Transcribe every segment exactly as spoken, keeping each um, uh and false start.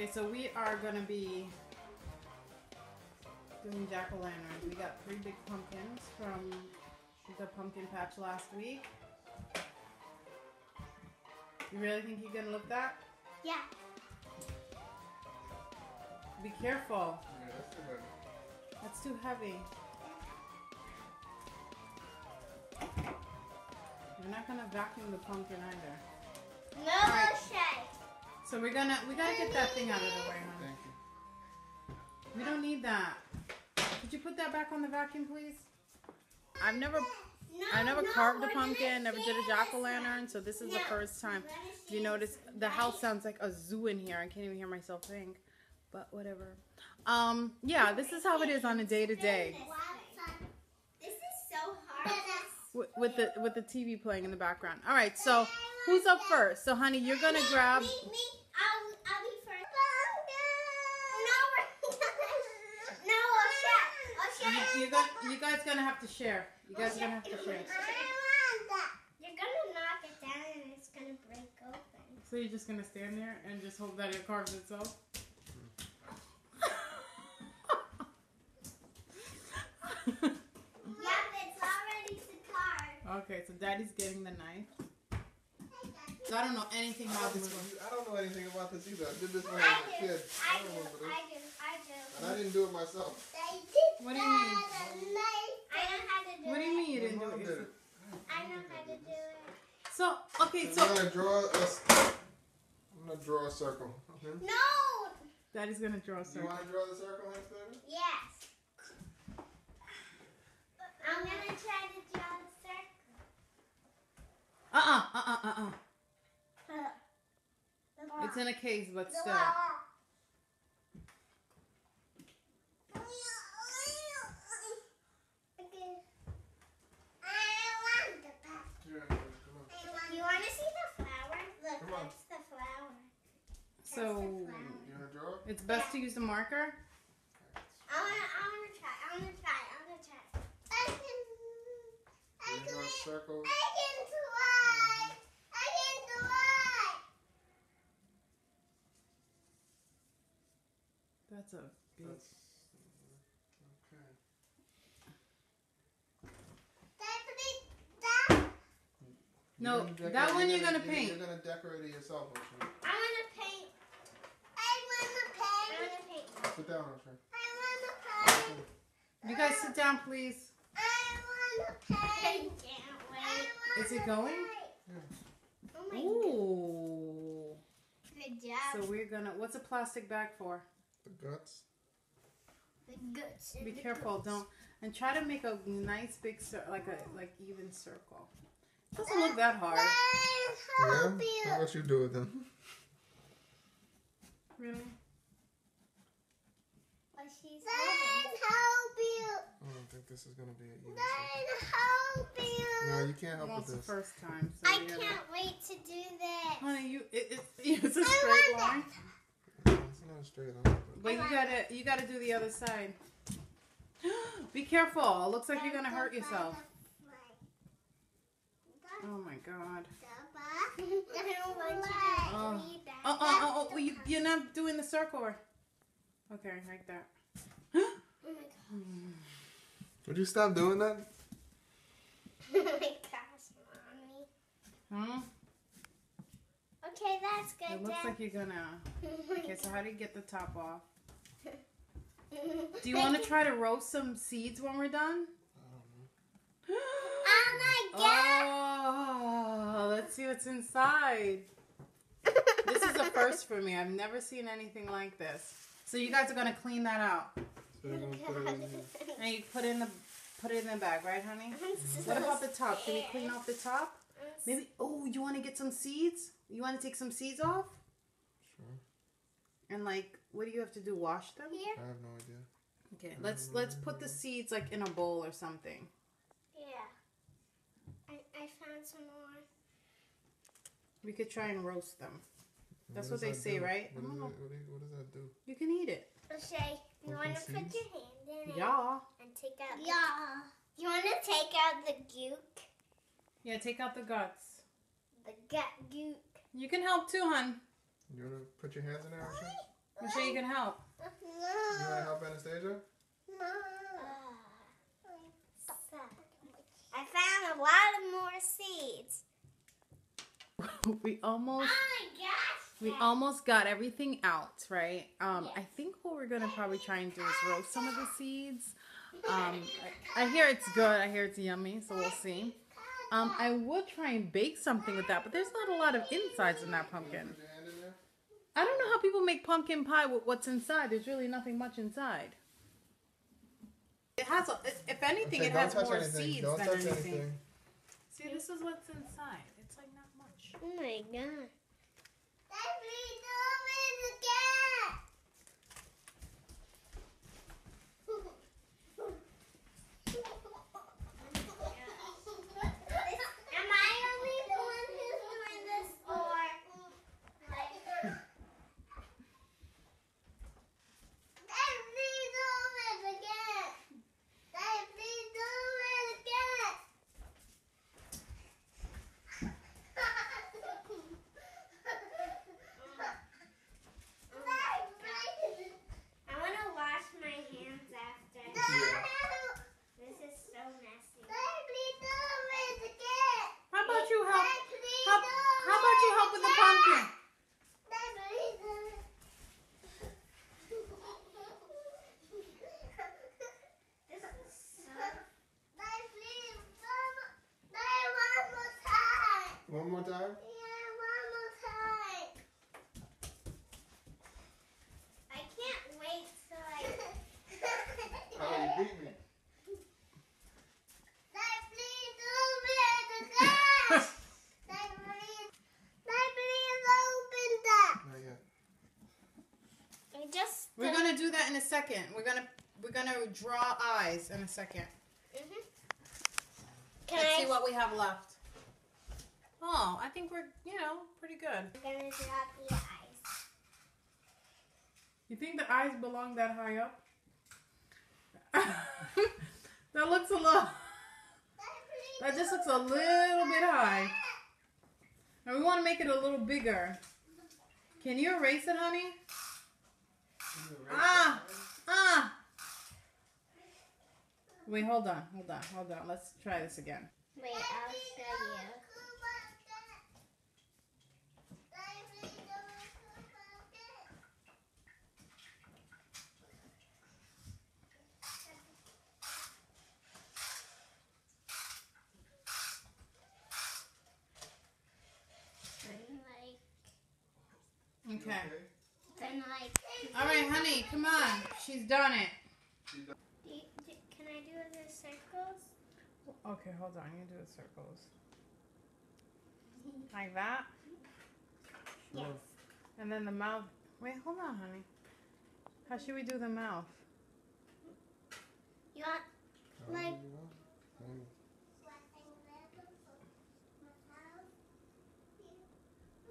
Okay, so we are gonna be doing jack-o'-lanterns. We got three big pumpkins from the pumpkin patch last week. You really think you can lift that? Yeah. Be careful. Yeah, that's too heavy. That's too heavy. We're not gonna vacuum the pumpkin either. No right. shake. So we're gonna we gotta get that thing out of the way, honey. Thank you. We don't need that. Could you put that back on the vacuum, please? I've never no, I've never no, carved a pumpkin, never did a jack-o'-lantern, so this is no, the first time. You notice the house sounds like a zoo in here. I can't even hear myself think. But whatever. Um, yeah, this is how it is on a day-to-day. This is so hard. With, with the with the T V playing in the background. All right, so who's up first? So, honey, you're gonna me, grab. Me, me. I'll, I'll be first. No, no, I'll share. I'll share. You, you, guys, you guys gonna have to share. You guys are gonna have to share. I want that. You're gonna knock it down and it's gonna break open. So you're just gonna stand there and just hope that it carves itself. Okay, so Daddy's getting the knife. So I don't know anything about this one. I don't know anything about this either. I did this when I was a kid. I do, I do, I do. And I didn't do it myself. What do you mean? I know how to do it. What do you mean you didn't do it? I know how to do it. So, okay, so... I'm going to draw a... I'm going to draw a circle. Okay? No! Daddy's going to draw a circle. You want to draw the circle instead? Yes. I'm going to try to draw the circle. Uh-uh, uh-uh, uh-uh. It's in a case, but still. You want to see the flower? Look, that's the flower. That's so, the flower. You want to draw it? It's best yeah. to use a marker? I want to, I want to try, I want to try, I want to try. I can, I can, circle. I can That's a big... That's, okay. That's a big... That... No, that one you're going to paint. You're going to decorate it yourself, Oshun. I want to paint. I want to paint. I want to paint. Sit down, Oshun. I want to paint. You guys sit down, please. I want to paint. I can't wait. Is it going? Yeah. Oh, my Ooh. God. Good job. So we're going to... What's a plastic bag for? The guts. The guts. Be the careful, guts. don't and try to make a nice big circle, like a like even circle. It doesn't look that hard. Yeah? You. How about you do it then? Really? Well, she's help you. I don't think this is gonna be an easy. help you. No, you can't help well, with this. It's the first time. So I can't to... wait to do this. Honey, you it, it, it's a straight line. Not straight on, but, but you gotta you gotta do the other side. Be careful! It looks like you're gonna hurt yourself. Oh my God! Oh, oh, oh, oh, oh. You, you're not doing the circle. Okay, like that. Would you stop doing that? Oh my gosh, mommy! Huh? Okay, that's good. It looks Dad. like you're gonna. Okay, so how do you get the top off? Do you want to try to roast some seeds when we're done? I don't know. Oh my God! Oh, let's see what's inside. This is a first for me. I've never seen anything like this. So you guys are gonna clean that out. So you're gonna put it in here. And you put it in the put it in the bag, right, honey? So what about the top? Can we clean off the top? Maybe. Oh, you want to get some seeds? You want to take some seeds off? Sure. And like, what do you have to do? Wash them? Here? I have no idea. Okay, I let's let's put idea. the seeds like in a bowl or something. Yeah. I I found some more. We could try and roast them. That's what, what they that say, do? right? What, oh. it, what, is, what does that do? You can eat it. Okay. You want to put your hand in it? Yeah. And take out. Yeah. The, you want to take out the gook? Yeah, take out the guts. The gut gook. You can help too, hon. You want to put your hands in there? I'm sure you can help. No. You want to help Anastasia? No. I found a lot of more seeds. we almost oh my gosh, we almost got everything out, right? Um, yes. I think what we're going to probably try and do is roast some of the seeds. Um, I, I hear it's good. I hear it's yummy, so we'll see. Um, I would try and bake something with that, but there's not a lot of insides in that pumpkin. I don't know how people make pumpkin pie with what's inside. There's really nothing much inside. It has, a, if anything, okay, it has more anything. seeds don't than anything. anything. See, this is what's inside. It's like not much. Oh my god! One more time? Yeah, one more time. I can't wait till I... Oh, you beat me. Not yet. I just... We're going to do that in a second. We're going to we're gonna draw eyes in a second. Mm-hmm. Can Let's I... see what we have left. Oh, I think we're, you know, pretty good. I'm gonna drop the eyes. You think the eyes belong that high up? That looks a little... That just looks a little bit high. And we want to make it a little bigger. Can you erase it, honey? Ah! Ah! Wait, hold on, hold on, hold on. Let's try this again. Wait, I'll show you. Okay. Then like. All right, honey, come on. She's done it. She's done. Do you, do, can I do it in circles? Okay, hold on. You do it in circles. Like that. Yes. And then the mouth. Wait, hold on, honey. How should we do the mouth? You want like.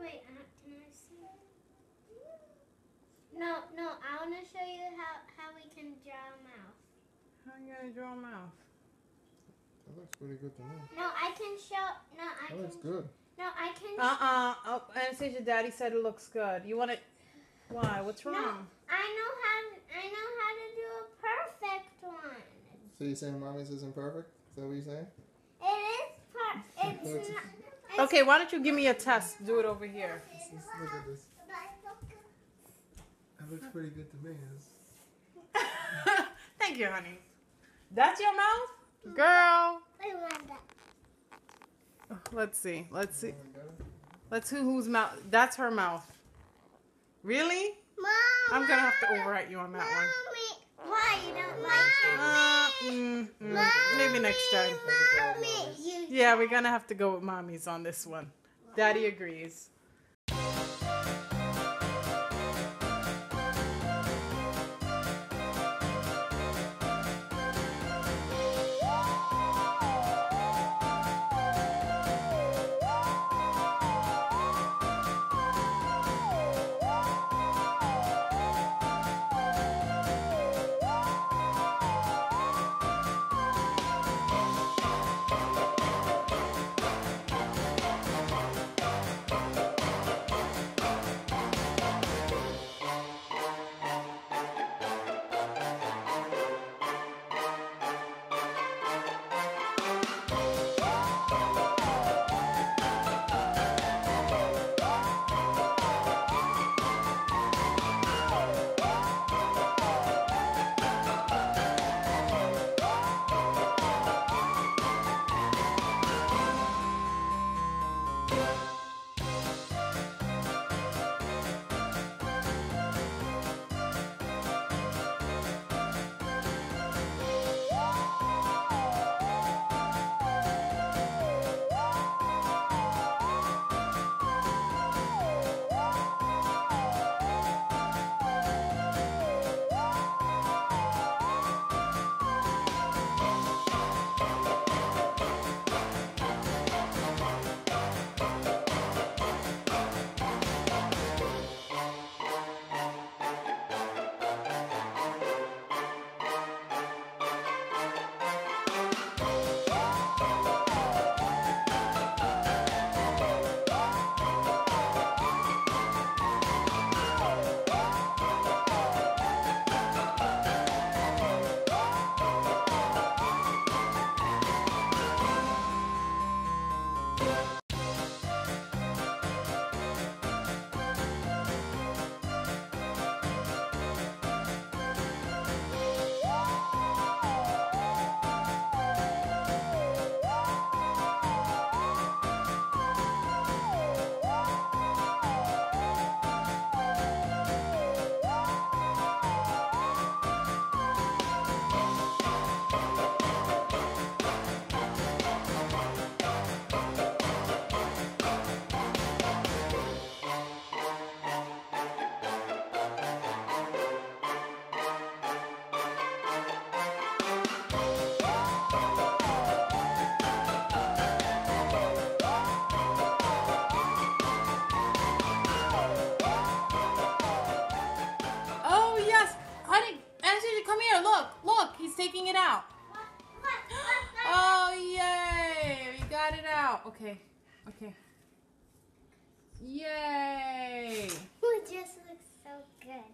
Wait. I No, no, I want to show you how, how we can draw a mouth. How are you going to draw a mouth? That looks pretty good to me. No, I can show... No, I that can... That looks good. No, I can... Uh-uh. Oh, Anastasia, Daddy said it looks good. You want to... Why? What's wrong? No, I know how to, I know how to do a perfect one. So you're saying Mommy's isn't perfect? Is that what you're saying? It is perfect. It's not... It's okay, why don't you give me a test? Do it over here. Let's, let's look at this. That looks pretty good to me. Thank you, honey. That's your mouth? Girl. I want that. Let's see. Let's see. Let's see whose mouth. That's her mouth. Really? Mom, I'm going to have to overwrite you on that mommy. one. Why? You don't like it? Uh, mm, mm, maybe next time. Mommy. Yeah, we're going to have to go with Mommy's on this one. Daddy agrees. Bye.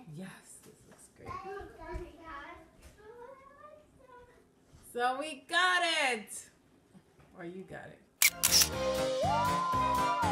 Okay. Yes, this looks great. So we got it! Or you got it.